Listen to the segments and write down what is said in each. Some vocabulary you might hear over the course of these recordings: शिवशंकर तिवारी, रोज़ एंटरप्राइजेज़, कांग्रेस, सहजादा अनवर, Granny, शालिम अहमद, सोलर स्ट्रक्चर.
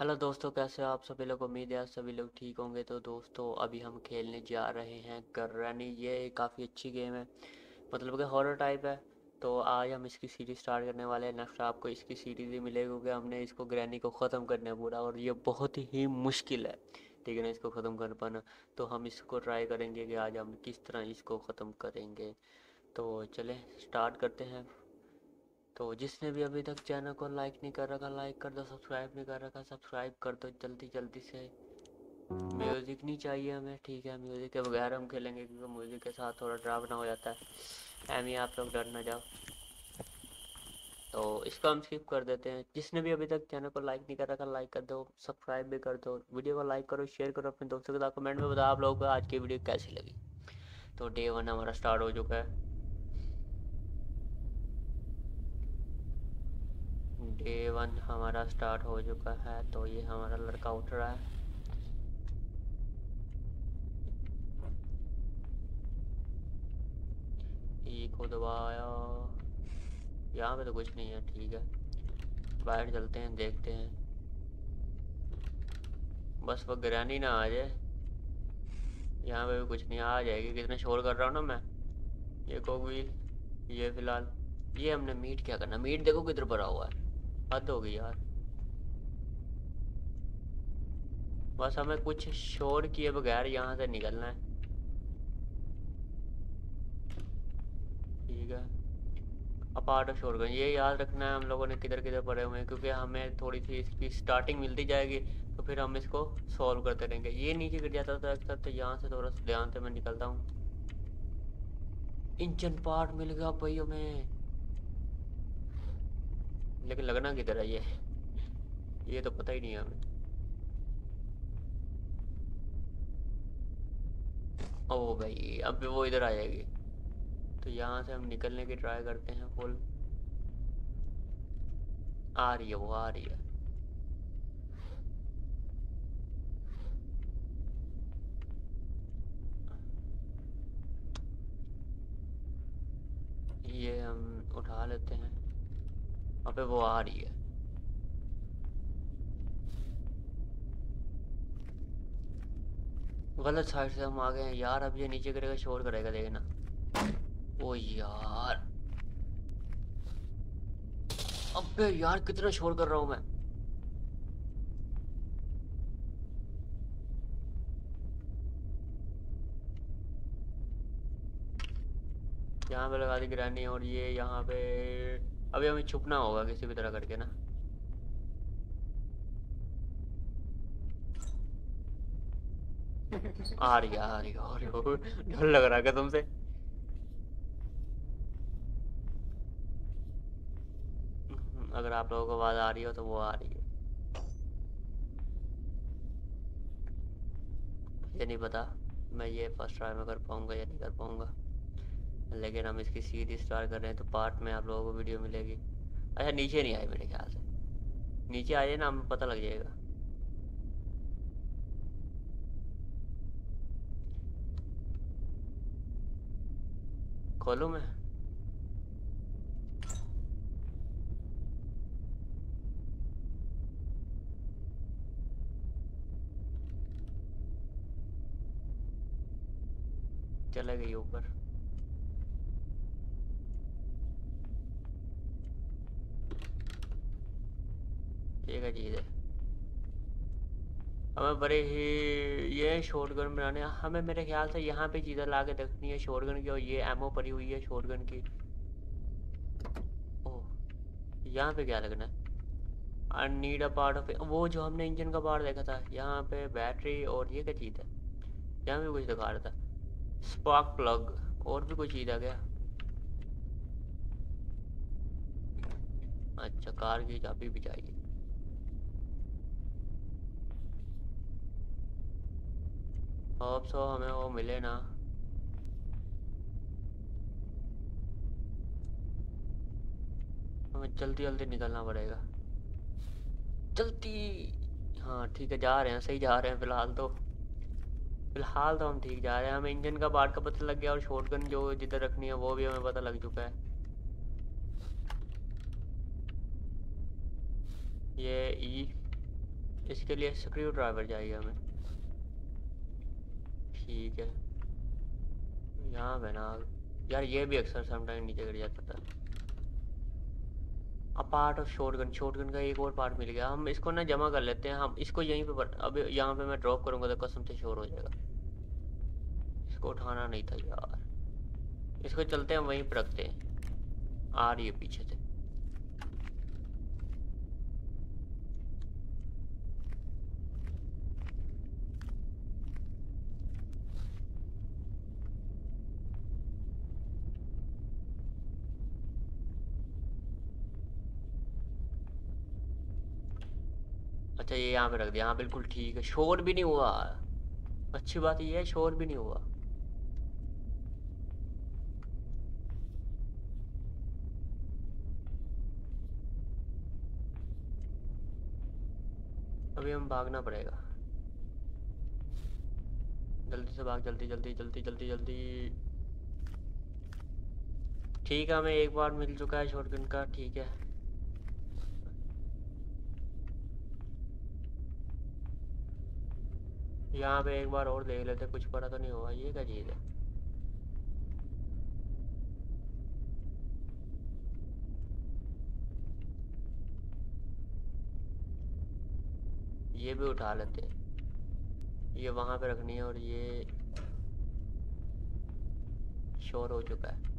Hello दोस्तों, कैसे हो आप सभी लोग। उम्मीद है आप सभी लोग ठीक होंगे। तो दोस्तों अभी हम खेलने जा रहे हैं ग्रैनी। ये काफ़ी अच्छी गेम है, मतलब कि हॉरर टाइप है। तो आज हम इसकी सीरीज स्टार्ट करने वाले हैं। नेक्स्ट आपको इसकी सीरीज ही मिलेगी क्योंकि हमने इसको ग्रैनी को ख़त्म करना है पूरा, और ये बहुत ही मुश्किल है, ठीक है ना, इसको ख़त्म कर पाना। तो हम इसको ट्राई करेंगे कि आज हम किस तरह इसको ख़त्म करेंगे। तो चलें स्टार्ट करते हैं। तो जिसने भी अभी तक चैनल को लाइक नहीं कर रखा, लाइक कर दो। सब्सक्राइब नहीं कर रखा, सब्सक्राइब कर दो जल्दी जल्दी से। म्यूज़िक नहीं चाहिए हमें, ठीक है, म्यूज़िक के बगैर हम खेलेंगे क्योंकि म्यूज़िक के साथ थोड़ा डरावना हो जाता है। एमी आप लोग डर ना जाओ। तो इसको हम स्किप कर देते हैं। जिसने भी अभी तक चैनल को लाइक नहीं कर रखा, लाइक कर दो, सब्सक्राइब भी कर दो, वीडियो को लाइक करो, शेयर करो अपने दोस्तों के साथ। कमेंट में बताओ आप लोगों को आज की वीडियो कैसी लगी। तो डे 1 हमारा स्टार्ट हो चुका है। डे 1 हमारा स्टार्ट हो चुका है। तो ये हमारा लड़का उठ रहा है। एक को दबाया, यहाँ पे तो कुछ नहीं है, ठीक है। बाहर चलते हैं, देखते हैं। बस वो ग्रैनी ना आ जाए। यहाँ पे भी कुछ नहीं, आ जाएगी। कितना शोर कर रहा हूँ ना मैं। ये कोकवील, ये फिलहाल ये हमने मीट क्या करना। मीट देखो किधर भरा हुआ है, हद हो गई यार। बस हमें कुछ शोर किए बगैर यहाँ से निकलना है, ठीक है। अपार्ट ऑफ शोर, ये याद रखना है हम लोगों ने किधर किधर पड़े हुए हैं, क्योंकि हमें थोड़ी सी इसकी स्टार्टिंग मिलती जाएगी तो फिर हम इसको सॉल्व करते रहेंगे। ये नीचे गिर जाता था अक्सर, तो यहाँ से थोड़ा सा ध्यान से मैं निकलता हूँ। इंजन पार्ट मिल गया भाई हमें, लेकिन लगना किधर है ये तो पता ही नहीं है हमें। ओ भाई, अब वो इधर आ जाएगी। तो यहाँ से हम निकलने की ट्राई करते हैं फुल। आ रही है वो, आ रही है। ये हम उठा लेते हैं। अबे वो आ रही है। गलत साइड से हम आ गए हैं यार। अब ये नीचे गिरेगा, शोर करेगा, देखना। ओ यार, अबे यार कितना शोर कर रहा हूं मैं। यहाँ पे लगा दी ग्रैनी, और ये यहाँ पे अभी हमें छुपना होगा किसी भी तरह करके ना। आ रही है, आ रही है, आ रही है। डर लग रहा है तुमसे। अगर आप लोगों को आवाज आ रही हो तो वो आ रही है, ये नहीं पता मैं ये फर्स्ट ट्राई में कर पाऊंगा या नहीं कर पाऊंगा, लेकिन हम इसकी सीरीज स्टार्ट कर रहे हैं। तो पार्ट में आप लोगों को वीडियो मिलेगी। अच्छा नीचे नहीं आए मेरे ख्याल से। नीचे आ जाए ना, हमें पता लग जाएगा। खोलूं मैं? चले गई ऊपर। ठीक है, चीज़ है हमें बड़े ही ये शॉटगन बनाने। हमें मेरे ख्याल से यहाँ पे चीज़ें ला के देखनी है शॉटगन की, और ये एमओ पड़ी हुई है शॉटगन की। ओ यहाँ पे क्या लगना है? I need a part of, वो जो हमने इंजन का पार्ट देखा था। यहाँ पे बैटरी, और ये क्या चीज़ है? यहाँ भी कुछ दिखा रहा था, स्पार्क प्लग, और भी कोई चीज़ आ गया। अच्छा, कार की चाबी भी चाहिए। होप सो हमें वो मिले ना। हमें जल्दी जल्दी निकलना पड़ेगा, जल्दी। हाँ ठीक है, जा रहे हैं, सही जा रहे हैं। फिलहाल तो हम ठीक जा रहे हैं। हमें इंजन का पार्ट का पता लग गया, और शॉटगन जो जिधर रखनी है वो भी हमें पता लग चुका है। ये ई इसके लिए स्क्रू ड्राइवर चाहिए हमें। ठीक है, यहाँ पे ना यार ये भी अक्सर समटाइम नीचे गिर जाता था। अब पार्ट ऑफ शॉटगन, शॉटगन का एक और पार्ट मिल गया। हम इसको ना जमा कर लेते हैं। हम इसको यहीं पे, अब यहाँ पे मैं ड्रॉप करूँगा तो कसम से शोर हो जाएगा। इसको उठाना नहीं था यार, इसको चलते हम वहीं पर रखते हैं। आ रही है पीछे से। अच्छा ये यहाँ पे रख दिया। हाँ बिल्कुल ठीक है, शोर भी नहीं हुआ। अच्छी बात ये है शोर भी नहीं हुआ। अभी हम भागना पड़ेगा, जल्दी से भाग, जल्दी जल्दी जल्दी जल्दी जल्दी। ठीक है, हमें एक बार मिल चुका है शॉटगन का। ठीक है, यहाँ पे एक बार और देख लेते, कुछ पता तो नहीं हुआ। ये क्या चीज है? ये भी उठा लेते, ये वहां पे रखनी है। और ये शोर हो चुका है।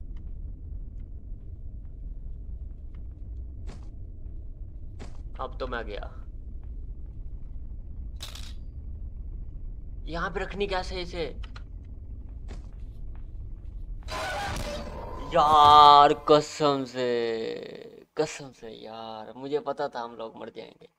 अब तो मैं गया। यहाँ पे रखनी कैसे इसे यार? कसम से यार, मुझे पता था हम लोग मर जाएंगे।